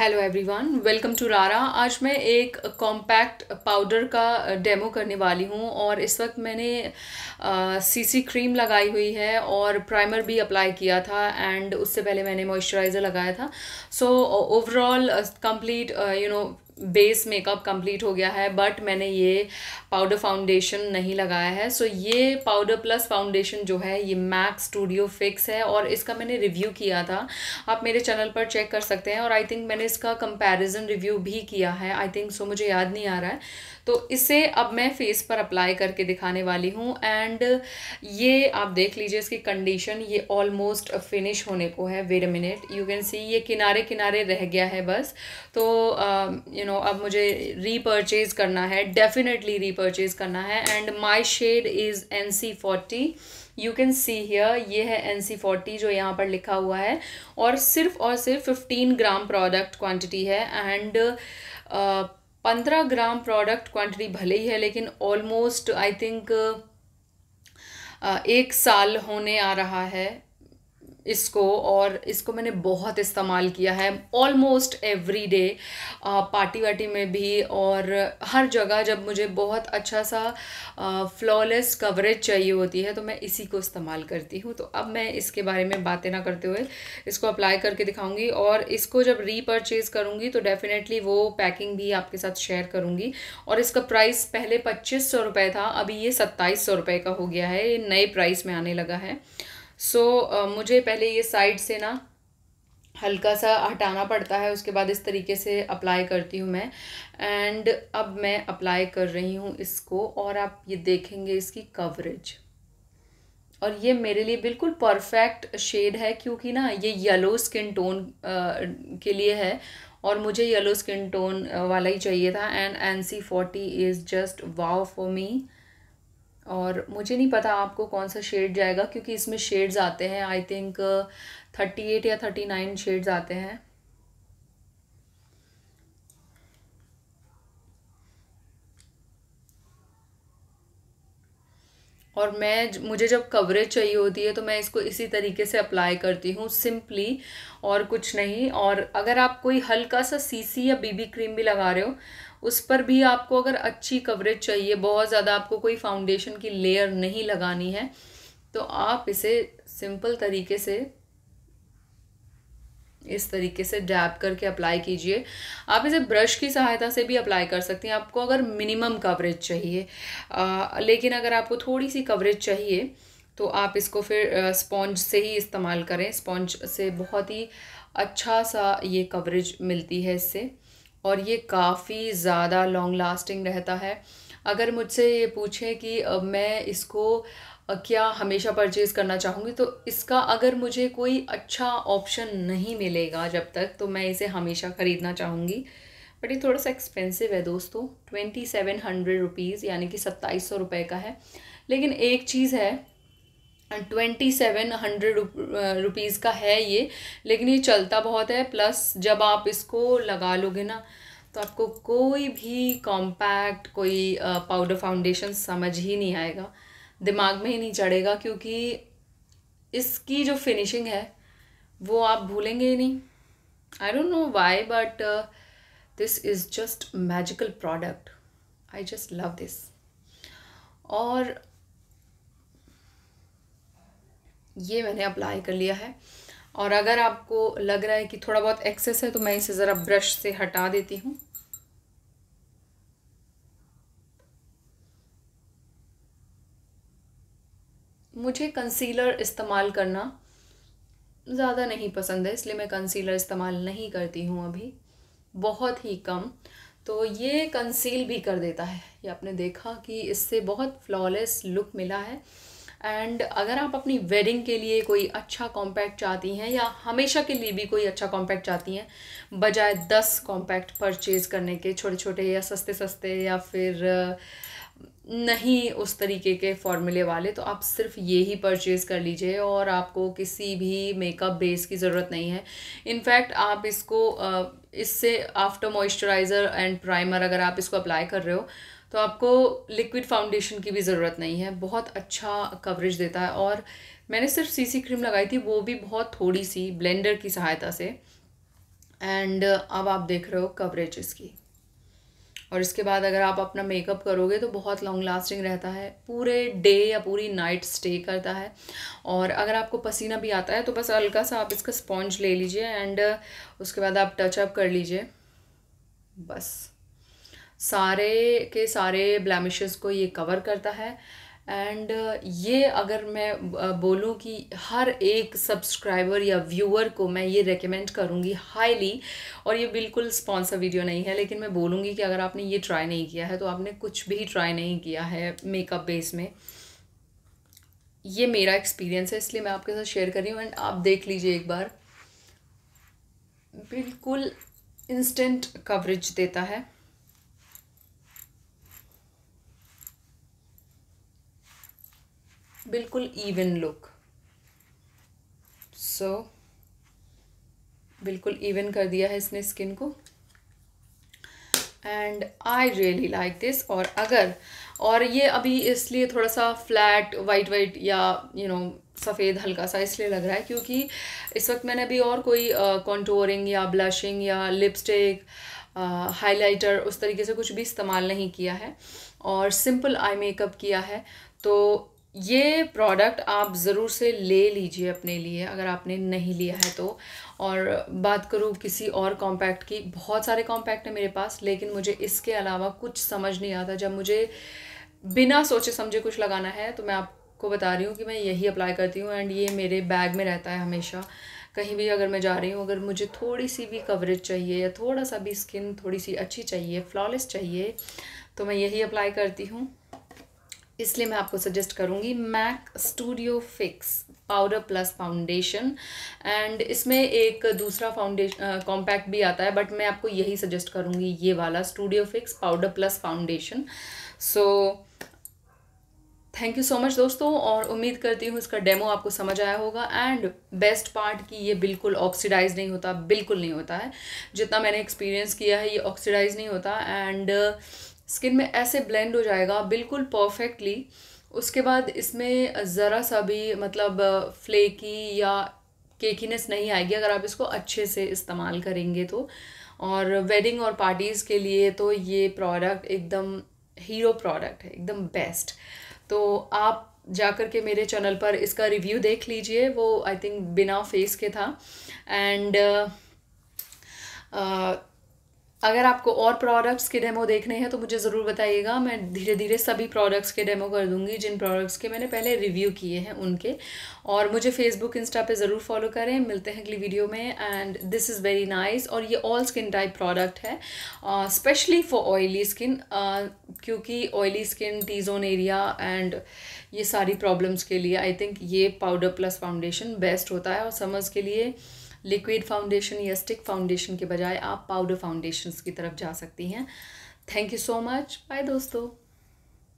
Hello everyone, welcome to रारा। आज मैं एक कॉम्पैक्ट पाउडर का डेमो करने वाली हूँ और इस वक्त मैंने सीसी क्रीम लगाई हुई है और प्राइमर भी अप्लाई किया था एंड उससे पहले मैंने मॉइस्चराइज़र लगाया था। So overall complete base makeup complete हो गया है, बट मैंने ये पाउडर फाउंडेशन नहीं लगाया है। सो ये पाउडर प्लस फाउंडेशन जो है ये मैक स्टूडियो फिक्स है और इसका मैंने रिव्यू किया था, आप मेरे चैनल पर चेक कर सकते हैं। और आई थिंक मैंने इसका कंपैरिजन रिव्यू भी किया है, आई थिंक सो, मुझे याद नहीं आ रहा है। तो इसे अब मैं फेस पर अप्लाई करके दिखाने वाली हूँ एंड ये आप देख लीजिए इसकी कंडीशन, ये ऑलमोस्ट फिनिश होने को है। Wait a minute, you can see ये किनारे किनारे रह गया है बस। तो अब मुझे रीपर्चेज करना है, डेफिनेटली रीपर्चेज करना है। And my shade is NC40, you can see here, ये है NC40 जो यहाँ पर लिखा हुआ है और सिर्फ 15 ग्राम प्रोडक्ट क्वांटिटी है एंड 15 ग्राम प्रोडक्ट क्वांटिटी भले ही है, लेकिन ऑलमोस्ट आई थिंक एक साल होने आ रहा है इसको। और इसको मैंने बहुत इस्तेमाल किया है, ऑलमोस्ट एवरी डे, पार्टी वार्टी में भी और हर जगह। जब मुझे बहुत अच्छा सा फ्लॉलेस कवरेज चाहिए होती है तो मैं इसी को इस्तेमाल करती हूँ। तो अब मैं इसके बारे में बातें ना करते हुए इसको अप्लाई करके दिखाऊंगी और इसको जब रीपर्चेज़ करूँगी तो डेफ़िनेटली वो पैकिंग भी आपके साथ शेयर करूँगी। और इसका प्राइस पहले 2500 रुपये था, अभी ये 2700 रुपये का हो गया है, ये नए प्राइस में आने लगा है। सो मुझे पहले ये साइड से ना हल्का सा हटाना पड़ता है, उसके बाद इस तरीके से अप्लाई करती हूँ मैं। एंड अब मैं अप्लाई कर रही हूँ इसको और आप ये देखेंगे इसकी कवरेज। और ये मेरे लिए बिल्कुल परफेक्ट शेड है क्योंकि ना ये येलो स्किन टोन के लिए है और मुझे येलो स्किन टोन वाला ही चाहिए था। And NC40 is just wow for me. और मुझे नहीं पता आपको कौन सा शेड जाएगा क्योंकि इसमें शेड्स आते हैं, आई थिंक 38 या 39 शेड्स आते हैं। और मुझे जब कवरेज चाहिए होती है तो मैं इसको इसी तरीके से अप्लाई करती हूँ, सिंपली और कुछ नहीं। और अगर आप कोई हल्का सा सीसी या बीबी क्रीम भी लगा रहे हो, उस पर भी आपको अगर अच्छी कवरेज चाहिए, बहुत ज़्यादा आपको कोई फाउंडेशन की लेयर नहीं लगानी है, तो आप इसे सिंपल तरीके से इस तरीके से डैब करके अप्लाई कीजिए। आप इसे ब्रश की सहायता से भी अप्लाई कर सकती हैं, आपको अगर मिनिमम कवरेज चाहिए। लेकिन अगर आपको थोड़ी सी कवरेज चाहिए तो आप इसको फिर स्पॉन्ज से ही इस्तेमाल करें, स्पॉन्ज से बहुत ही अच्छा सा ये कवरेज मिलती है इससे। और ये काफ़ी ज़्यादा लॉन्ग लास्टिंग रहता है। अगर मुझसे ये पूछें कि मैं इसको क्या हमेशा परचेज़ करना चाहूँगी, तो इसका अगर मुझे कोई अच्छा ऑप्शन नहीं मिलेगा जब तक, तो मैं इसे हमेशा ख़रीदना चाहूँगी। बट ये थोड़ा सा एक्सपेंसिव है दोस्तों, 2700 रुपीज़ यानी कि 2700 रुपये का है। लेकिन एक चीज़ है, 2700 रुपीज़ का है ये, लेकिन ये चलता बहुत है। प्लस जब आप इसको लगा लोगे ना तो आपको कोई भी कॉम्पैक्ट, कोई पाउडर फाउंडेशन समझ ही नहीं आएगा, दिमाग में ही नहीं चढ़ेगा, क्योंकि इसकी जो फिनिशिंग है वो आप भूलेंगे ही नहीं। I don't know why, but this is just magical product, I just love this. और ये मैंने अप्लाई कर लिया है। और अगर आपको लग रहा है कि थोड़ा बहुत एक्सेस है तो मैं इसे ज़रा ब्रश से हटा देती हूँ। मुझे कंसीलर इस्तेमाल करना ज़्यादा नहीं पसंद है, इसलिए मैं कंसीलर इस्तेमाल नहीं करती हूँ अभी, बहुत ही कम। तो ये कंसील भी कर देता है, ये आपने देखा कि इससे बहुत फ्लॉलेस लुक मिला है। एंड अगर आप अपनी वेडिंग के लिए कोई अच्छा कॉम्पैक्ट चाहती हैं या हमेशा के लिए भी कोई अच्छा कॉम्पैक्ट चाहती हैं, बजाय 10 कॉम्पैक्ट परचेज़ करने के, छोटे छोटे या सस्ते सस्ते या फिर नहीं उस तरीके के फॉर्मूले वाले, तो आप सिर्फ ये ही परचेज़ कर लीजिए और आपको किसी भी मेकअप बेस की ज़रूरत नहीं है। इनफैक्ट आप इससे आफ्टर मॉइस्चराइज़र एंड प्राइमर अगर आप इसको अप्लाई कर रहे हो तो आपको लिक्विड फाउंडेशन की भी ज़रूरत नहीं है, बहुत अच्छा कवरेज देता है। और मैंने सिर्फ सीसी क्रीम लगाई थी, वो भी बहुत थोड़ी सी, ब्लेंडर की सहायता से। एंड अब आप देख रहे हो कवरेज इसकी। और इसके बाद अगर आप अपना मेकअप करोगे तो बहुत लॉन्ग लास्टिंग रहता है, पूरे डे या पूरी नाइट स्टे करता है। और अगर आपको पसीना भी आता है तो बस हल्का सा आप इसका स्पॉन्ज ले लीजिए एंड उसके बाद आप टचअप कर लीजिए। बस सारे के सारे ब्लैमिशेस को ये कवर करता है। एंड ये अगर मैं बोलूँ कि हर एक सब्सक्राइबर या व्यूअर को मैं ये रेकमेंड करूँगी हाईली, और ये बिल्कुल स्पॉन्सर वीडियो नहीं है, लेकिन मैं बोलूँगी कि अगर आपने ये ट्राई नहीं किया है तो आपने कुछ भी ट्राई नहीं किया है मेकअप बेस में। ये मेरा एक्सपीरियंस है इसलिए मैं आपके साथ शेयर कर रही हूँ। एंड आप देख लीजिए एक बार, बिल्कुल इंस्टेंट कवरेज देता है। बिल्कुल इवन लुक, सो बिल्कुल इवन कर दिया है इसने स्किन को। And I really like this. और अगर, और ये अभी इसलिए थोड़ा सा फ्लैट वाइट वाइट या सफ़ेद हल्का सा इसलिए लग रहा है क्योंकि इस वक्त मैंने अभी और कोई कॉन्टोरिंग या ब्लशिंग या लिपस्टिक हाइलाइटर उस तरीके से कुछ भी इस्तेमाल नहीं किया है और सिंपल आई मेकअप किया है। तो ये प्रोडक्ट आप ज़रूर से ले लीजिए अपने लिए अगर आपने नहीं लिया है तो। और बात करूँ किसी और कॉम्पैक्ट की, बहुत सारे कॉम्पैक्ट हैं मेरे पास, लेकिन मुझे इसके अलावा कुछ समझ नहीं आता। जब मुझे बिना सोचे समझे कुछ लगाना है तो मैं आपको बता रही हूँ कि मैं यही अप्लाई करती हूँ। एंड ये मेरे बैग में रहता है हमेशा, कहीं भी अगर मैं जा रही हूँ, अगर मुझे थोड़ी सी भी कवरेज चाहिए या थोड़ा सा भी स्किन थोड़ी सी अच्छी चाहिए, फ्लॉलेस चाहिए, तो मैं यही अप्लाई करती हूँ। इसलिए मैं आपको सजेस्ट करूँगी MAC studio fix powder plus foundation. And इसमें एक दूसरा फाउंडेशन कॉम्पैक्ट भी आता है, बट मैं आपको यही सजेस्ट करूँगी, ये वाला studio fix powder plus foundation. So thank you so much दोस्तों, और उम्मीद करती हूँ इसका डेमो आपको समझ आया होगा। एंड बेस्ट पार्ट कि ये बिल्कुल ऑक्सीडाइज नहीं होता, बिल्कुल नहीं होता है। जितना मैंने एक्सपीरियंस किया है ये ऑक्सीडाइज नहीं होता एंड स्किन में ऐसे ब्लेंड हो जाएगा बिल्कुल परफेक्टली। उसके बाद इसमें ज़रा सा भी मतलब फ्लेकी या केकीनेस नहीं आएगी अगर आप इसको अच्छे से इस्तेमाल करेंगे तो। और वेडिंग और पार्टीज़ के लिए तो ये प्रोडक्ट एकदम हीरो प्रोडक्ट है, एकदम बेस्ट। तो आप जाकर के मेरे चैनल पर इसका रिव्यू देख लीजिए, वो आई थिंक बिना फेस के था। एंड अगर आपको और प्रोडक्ट्स के डेमो देखने हैं तो मुझे ज़रूर बताइएगा, मैं धीरे धीरे सभी प्रोडक्ट्स के डेमो कर दूंगी जिन प्रोडक्ट्स के मैंने पहले रिव्यू किए हैं उनके। और मुझे फेसबुक इंस्टा पे ज़रूर फॉलो करें। मिलते हैं अगली वीडियो में। And this is very nice, और ये ऑल स्किन टाइप प्रोडक्ट है, स्पेशली फॉर ऑयली स्किन, क्योंकि oily skin, T zone area and ये सारी प्रॉब्लम्स के लिए आई थिंक ये पाउडर प्लस फाउंडेशन बेस्ट होता है। और समर्स के लिए लिक्विड फाउंडेशन या स्टिक फाउंडेशन के बजाय आप पाउडर फाउंडेशंस की तरफ जा सकती हैं। Thank you so much, bye दोस्तों।